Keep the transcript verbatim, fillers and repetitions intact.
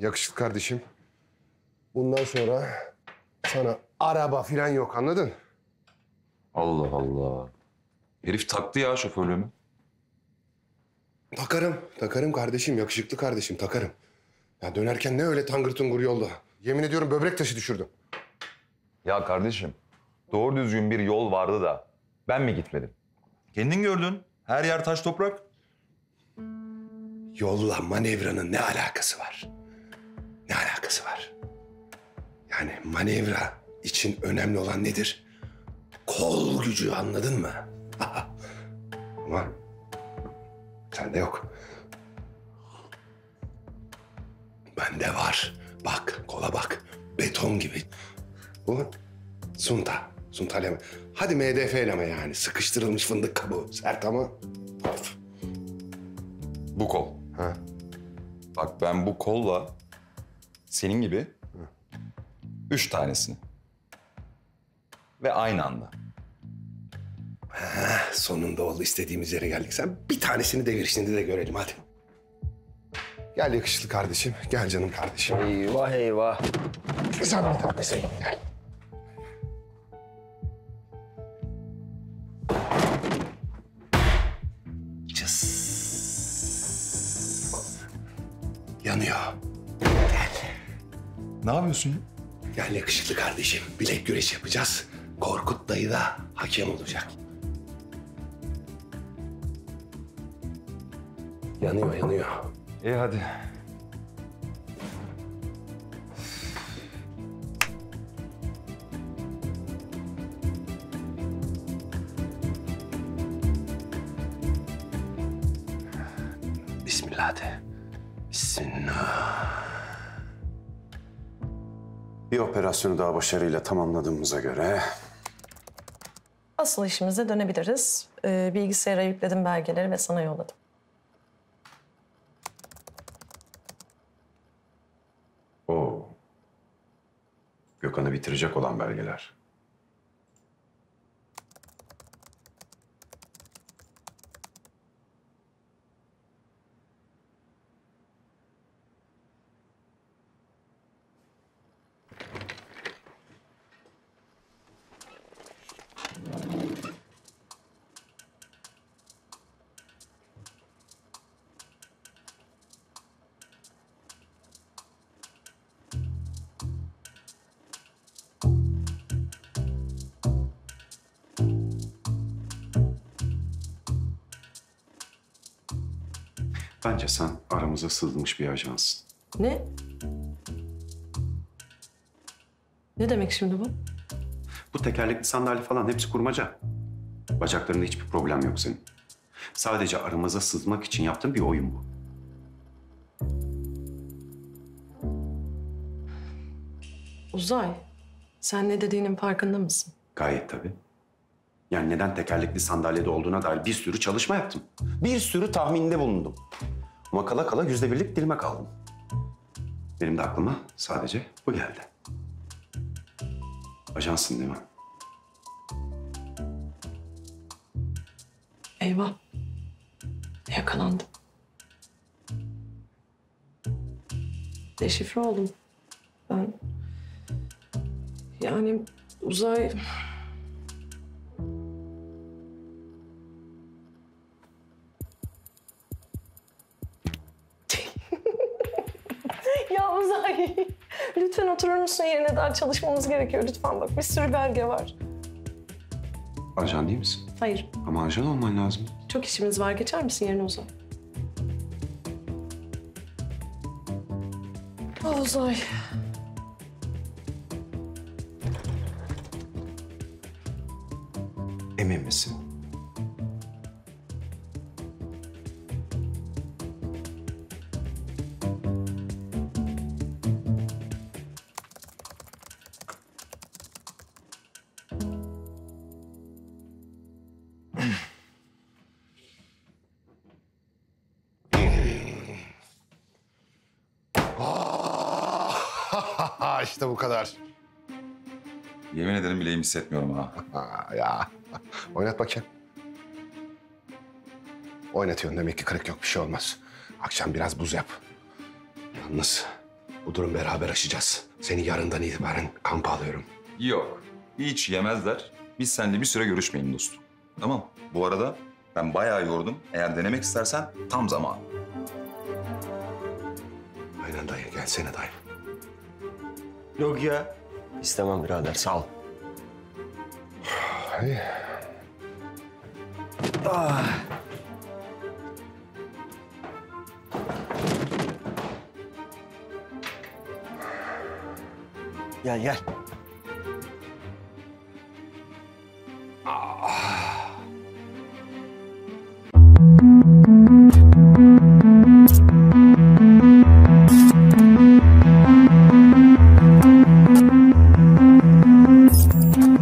Yakışıklı kardeşim. Bundan sonra sana araba falan yok, anladın? Allah Allah. Herif taktı ya şoförlüğümü. Takarım, takarım kardeşim. Yakışıklı kardeşim, takarım. Ya dönerken ne öyle tangır tungur yolda? Yemin ediyorum böbrek taşı düşürdüm. Ya kardeşim, doğru düzgün bir yol vardı da ben mi gitmedim? Kendin gördün. Her yer taş toprak. Yolla manevranın ne alakası var? Ne alakası var? Yani manevra için önemli olan nedir? Kol gücü, anladın mı? Ama sende yok. Bende var. Bak, kola bak. Beton gibi. Bu sunta. Suntaleme. Hadi M D F'leme yani. Sıkıştırılmış fındık kabuğu. Sert ama. Of. Bu kol. Ha. Bak ben bu kolla senin gibi ha. üç tanesini. Ve aynı anda. Ha, sonunda oldu. İstediğimiz yere geldik. Sen bir tanesini devir şimdi de görelim hadi. Gel yakışıklı kardeşim. Gel canım kardeşim. Eyvah eyvah. Sen bir tanesini gel. Yanıyor. Gel. Ne yapıyorsun ya? Gel yakışıklı kardeşim. Bilek güreşi yapacağız. Korkut dayı da hakem olacak. Yanıyor, yanıyor. İyi hadi. Bismillah de. Bismillah. Bir operasyonu daha başarıyla tamamladığımıza göre... Asıl işimize dönebiliriz. Ee, bilgisayara yükledim belgeleri ve sana yolladım. Oo. Gökhan'ı bitirecek olan belgeler. Bence sen aramıza sızmış bir ajansın. Ne? Ne demek şimdi bu? Bu tekerlekli sandalye falan hepsi kurmaca. Bacaklarında hiçbir problem yok senin. Sadece aramıza sızmak için yaptığın bir oyun bu. Uzay, sen ne dediğinin farkında mısın? Gayet tabii. Yani neden tekerlekli sandalyede olduğuna dair bir sürü çalışma yaptım. Bir sürü tahminde bulundum. Ama kala kala yüzde birlik dilime kaldım. Benim de aklıma sadece bu geldi. Ajansın değil mi? Eyvah. Yakalandım. Deşifre oldum. Ben... Yani Uzay... Lütfen oturur musun yerine? Daha çalışmamız gerekiyor lütfen bak. Bir sürü belge var. Ajan değil misin? Hayır. Ama ajan olman lazım. Çok işimiz var. Geçer misin yerine Uzay? Ah Uzay. Emin misin? İşte bu kadar. Yemin ederim bileğimi hissetmiyorum ha. Ya. Oynat bakayım. Oynatıyorsun demek ki kırık yok, bir şey olmaz. Akşam biraz buz yap. Yalnız Bu durum beraber aşacağız. Seni yarından itibaren kampa alıyorum. Yok, hiç yemezler. Biz seninle bir süre görüşmeyelim dostum. Tamam. Bu arada ben bayağı yordum. Eğer denemek istersen tam zaman. Aynen dayı, gelsene dayı. Yok ya. İstemem birader, sağ ol. Ay. Ah. Gel, gel.